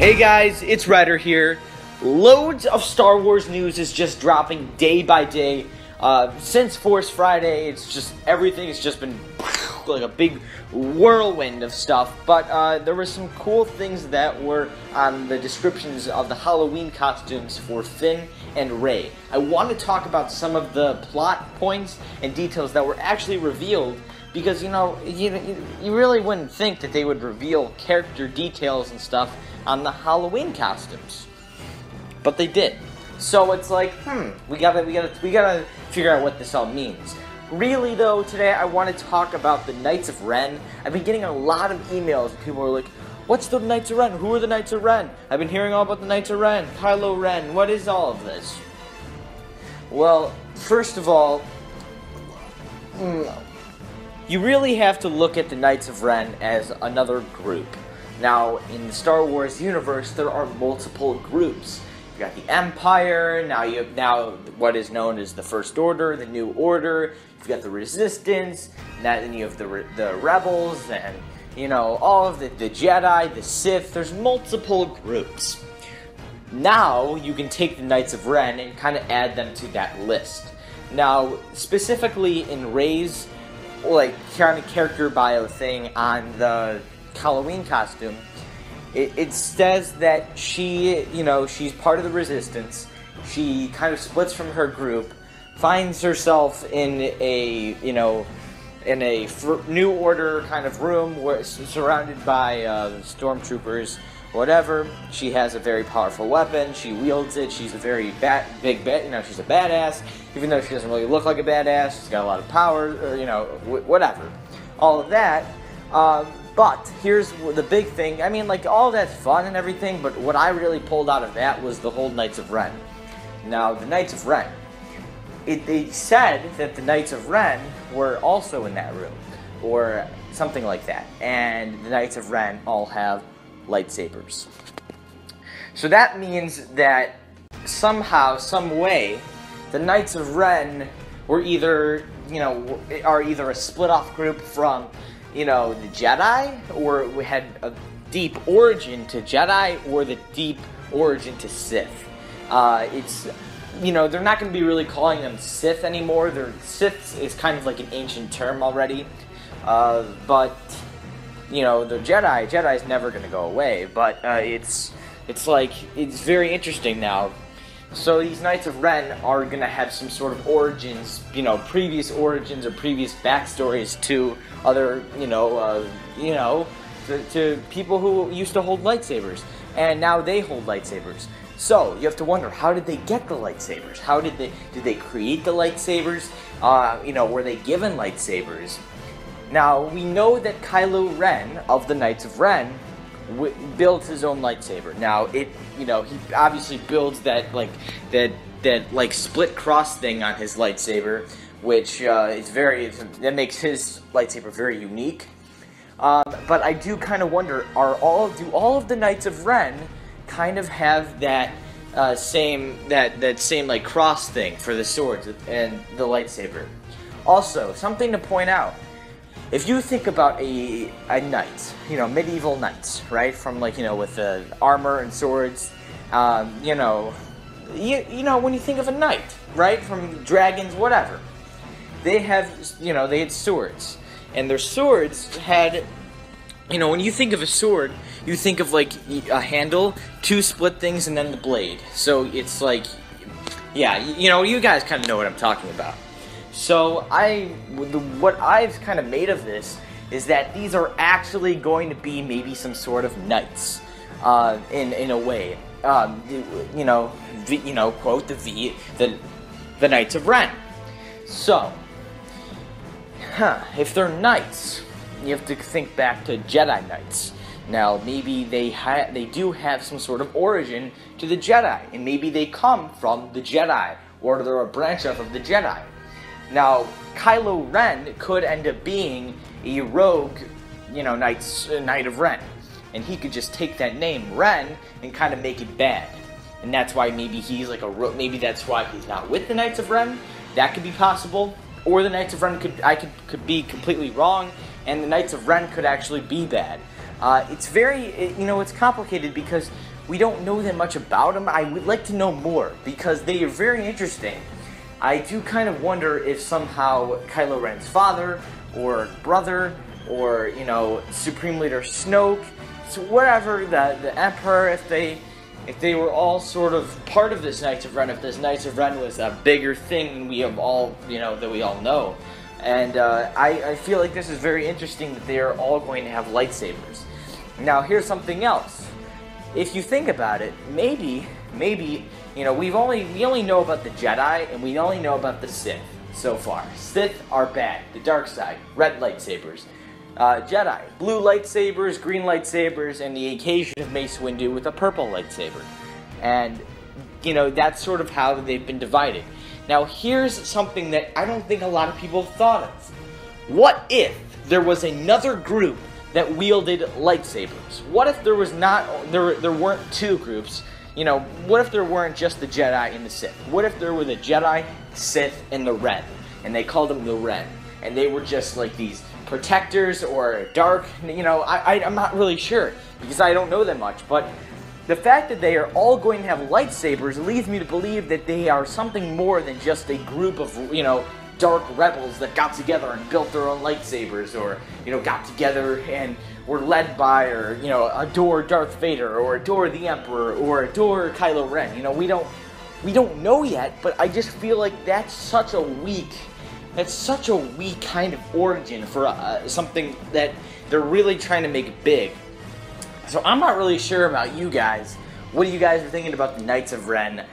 Hey guys, it's Ryder here. Loads of Star Wars news is just dropping day by day. Since Force Friday, it's just everything has just been like a big whirlwind of stuff. But there were some cool things that were on the descriptions of the Halloween costumes for Finn and Rey. I want to talk about some of the plot points and details that were actually revealed, because you know, you really wouldn't think that they would reveal character details and stuff on the Halloween costumes, but they did. So it's like, we gotta figure out what this all means. Really though, today I want to talk about the Knights of Ren. I've been getting a lot of emails. People are like, "What's the Knights of Ren? Who are the Knights of Ren? I've been hearing all about the Knights of Ren, Kylo Ren. What is all of this?" Well, first of all, you really have to look at the Knights of Ren as another group. Now, in the Star Wars universe, there are multiple groups. You got the Empire, now what is known as the First Order, the New Order. You've got the Resistance, then you have the Rebels, and you know, all of the Jedi, the Sith. There's multiple groups. Now, you can take the Knights of Ren and kind of add them to that list. Now, specifically in Rey's, like, kind of character bio thing on the Halloween costume, it says that she, you know, she's part of the Resistance. She kind of splits from her group, finds herself in a, you know, in a New Order kind of room, where surrounded by stormtroopers, whatever. She has a very powerful weapon. She wields it. She's a very she's a badass, even though she doesn't really look like a badass. She's got a lot of power, or you know, whatever. All of that. But here's the big thing. I mean, like, all that's fun and everything, but what I really pulled out of that was the whole Knights of Ren. Now, the Knights of Ren, they said that the Knights of Ren were also in that room, or something like that. And the Knights of Ren all have lightsabers. So that means that somehow, some way, the Knights of Ren were either, you know, are either a split-off group from, you know, the Jedi, or we had a deep origin to Jedi, or the deep origin to Sith. It's, you know, they're not going to be really calling them Sith anymore. Sith is kind of like an ancient term already. But, you know, the Jedi is never going to go away. But it's like, it's very interesting now. So these Knights of Ren are going to have some sort of origins, you know, previous origins or previous backstories to other, to people who used to hold lightsabers. And now they hold lightsabers. So you have to wonder, how did they get the lightsabers? How did they create the lightsabers? You know, were they given lightsabers? Now, we know that Kylo Ren of the Knights of Ren builds his own lightsaber. Now, he obviously builds that split cross thing on his lightsaber, which that makes his lightsaber very unique. But I do kind of wonder, do all of the Knights of Ren kind of have that same like cross thing for the swords and the lightsaber? Also, something to point out. If you think about a knight, you know, medieval knights, right? From, like, you know, with the armor and swords, you know, when you think of a knight, right? From dragons, whatever. They have, you know, they had swords. And their swords had, you know, when you think of a sword, you think of, like, a handle, two split things, and then the blade. So it's like, yeah, you know, you guys kind of know what I'm talking about. So what I've kind of made of this is that these are actually going to be maybe some sort of knights, in a way. Quote the Knights of Ren. So, if they're knights, you have to think back to Jedi Knights. Now, maybe they do have some sort of origin to the Jedi, and maybe they come from the Jedi, or they're a branch off of the Jedi. Now, Kylo Ren could end up being a rogue, you know, Knight of Ren. And he could just take that name, Ren, and kind of make it bad. And that's why maybe he's like maybe that's why he's not with the Knights of Ren. That could be possible. Or the Knights of Ren could be completely wrong, and the Knights of Ren could actually be bad. It's very, you know, it's complicated because We don't know that much about them. I would like to know more because they are very interesting. I do kind of wonder if somehow Kylo Ren's father or brother or, you know, Supreme Leader Snoke, so whatever, the Emperor, if they were all sort of part of this Knights of Ren, if this Knights of Ren was a bigger thing than we have all, you know, that we all know. And I feel like this is very interesting that they are all going to have lightsabers. Now here's something else. If you think about it, maybe, you know, we only know about the Jedi and we only know about the Sith so far. Sith are bad, the dark side, red lightsabers. Jedi, blue lightsabers, green lightsabers, and the occasion of Mace Windu with a purple lightsaber. And, you know, that's sort of how they've been divided. Now, here's something that I don't think a lot of people have thought of. What if there was another group that wielded lightsabers? What if there was not, there weren't two groups? You know, what if there weren't just the Jedi and the Sith? What if there were the Jedi, Sith, and the Ren? And they called them the Ren. And they were just like these protectors or dark, you know, I'm not really sure because I don't know that much, but the fact that they are all going to have lightsabers leads me to believe that they are something more than just a group of, you know, dark rebels that got together and built their own lightsabers, or, you know, got together and were led by, or, you know, adore Darth Vader or adore the Emperor or adore Kylo Ren. You know, we don't know yet, but I just feel like that's such a weak kind of origin for something that they're really trying to make big. So I'm not really sure about you guys. What you guys are thinking about the Knights of Ren?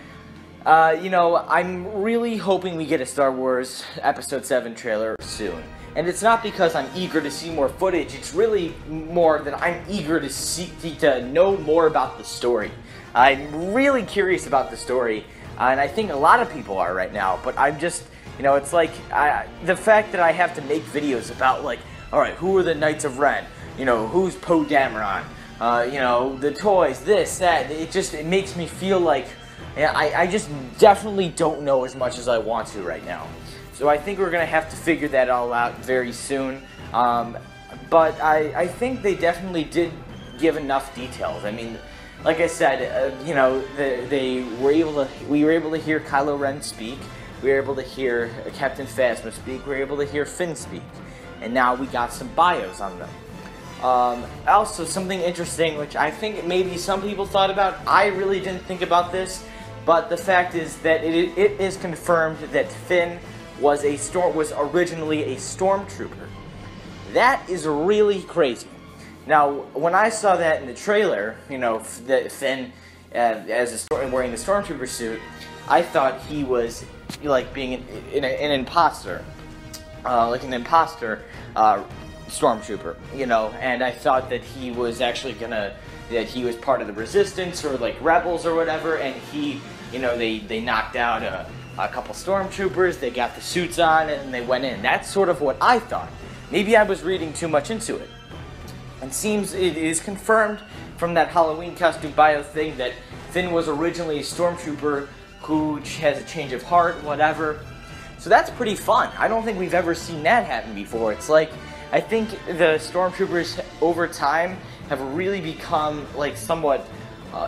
You know, I'm really hoping we get a Star Wars Episode 7 trailer soon. And it's not because I'm eager to see more footage. It's really more that I'm eager to know more about the story. I'm really curious about the story, and I think a lot of people are right now. But I'm just... you know, it's like, the fact that I have to make videos about, like, alright, who are the Knights of Ren? You know, who's Poe Dameron? You know, the toys, this, that, it makes me feel like, yeah, I just definitely don't know as much as I want to right now. So I think we're going to have to figure that all out very soon. But I think they definitely did give enough details. I mean, like I said, you know, we were able to hear Kylo Ren speak. We were able to hear Captain Phasma speak. We were able to hear Finn speak. And now we got some bios on them. Also, something interesting, which I think maybe some people thought about. I really didn't think about this. But the fact is that it is confirmed that Finn was originally a stormtrooper. That is really crazy. Now, when I saw that in the trailer, you know, that Finn wearing the stormtrooper suit, I thought he was... like being an imposter, stormtrooper, you know, and I thought that he was actually that he was part of the Resistance or like rebels or whatever, and he, you know, they knocked out a couple stormtroopers, they got the suits on and they went in. That's sort of what I thought. Maybe I was reading too much into it. It seems it is confirmed from that Halloween costume bio thing that Finn was originally a stormtrooper who has a change of heart, whatever. So that's pretty fun. I don't think we've ever seen that happen before. It's like, I think the stormtroopers over time have really become like somewhat,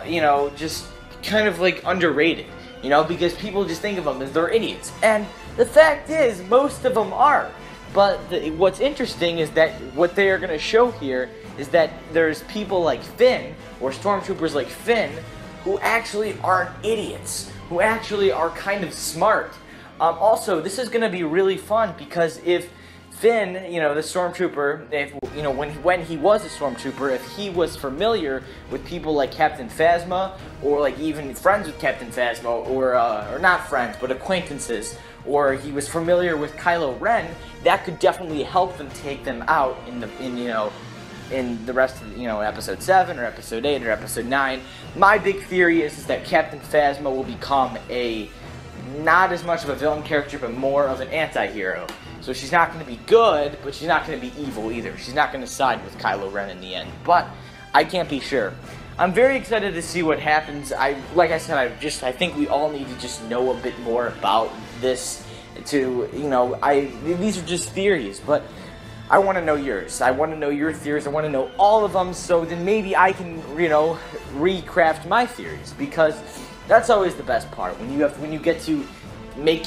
you know, just kind of like underrated, you know, because people just think of them as they're idiots. And the fact is, most of them are. But what's interesting is that what they are going to show here is that there's people like Finn, or stormtroopers like Finn, who actually aren't idiots, who actually are kind of smart. Also, this is going to be really fun because if Finn, you know, the stormtrooper, if, you know, when he was a stormtrooper, if he was familiar with people like Captain Phasma, or like even friends with Captain Phasma, or not friends, but acquaintances, or he was familiar with Kylo Ren, that could definitely help them take them out in the rest of, you know, Episode 7 or Episode 8 or Episode 9. My big theory is that Captain Phasma will become not as much of a villain character, but more of an anti-hero. So she's not going to be good, but she's not going to be evil either. She's not going to side with Kylo Ren in the end, but I can't be sure. I'm very excited to see what happens. Like I said, I think we all need to just know a bit more about this to, you know, these are just theories, but I want to know yours. I want to know your theories. I want to know all of them, so then maybe I can, you know, recraft my theories, because that's always the best part, when you have, when you get to make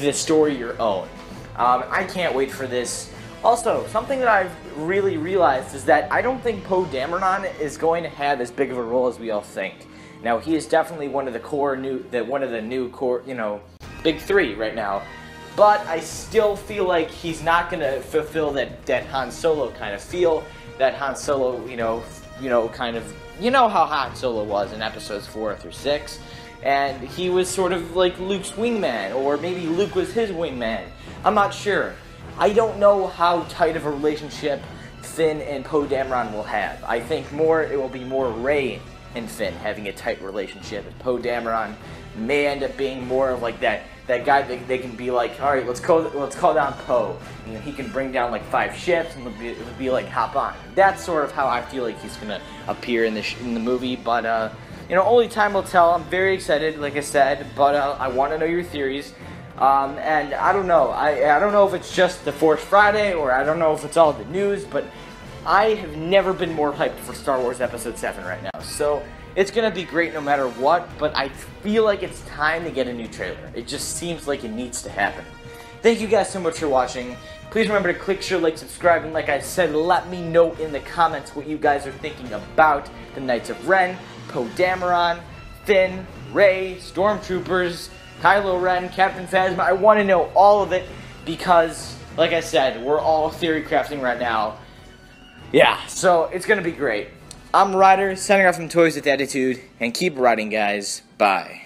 the story your own. I can't wait for this. Also, something that I've really realized is that I don't think Poe Dameron is going to have as big of a role as we all think. Now, he is definitely one of the core new, one of the new core, you know, big three right now. But I still feel like he's not going to fulfill that Han Solo kind of feel, that Han Solo, you know how Han Solo was in episodes 4 through 6, and he was sort of like Luke's wingman, or maybe Luke was his wingman. I'm not sure. I don't know how tight of a relationship Finn and Poe Dameron will have. I think it will be more Rey and Finn having a tight relationship, and Poe Dameron may end up being more of like that guy that they can be like, all right, let's call down Poe, and then he can bring down like 5 ships, and it'll be like, hop on. That's sort of how I feel like he's gonna appear in the movie, but you know, only time will tell. I'm very excited, like I said, but I want to know your theories, and I don't know. I don't know if it's just the Force Friday, or I don't know if it's all the news, but I have never been more hyped for Star Wars Episode 7 right now, so it's gonna be great no matter what, but I feel like it's time to get a new trailer. It just seems like it needs to happen. Thank you guys so much for watching. Please remember to click, share, like, subscribe, and like I said, let me know in the comments what you guys are thinking about the Knights of Ren, Poe Dameron, Finn, Rey, Stormtroopers, Kylo Ren, Captain Phasma. I wanna know all of it, because, like I said, we're all theory crafting right now. Yeah, so it's gonna be great. I'm Ryder, signing off from Toys with Attitude, and keep writing, guys. Bye.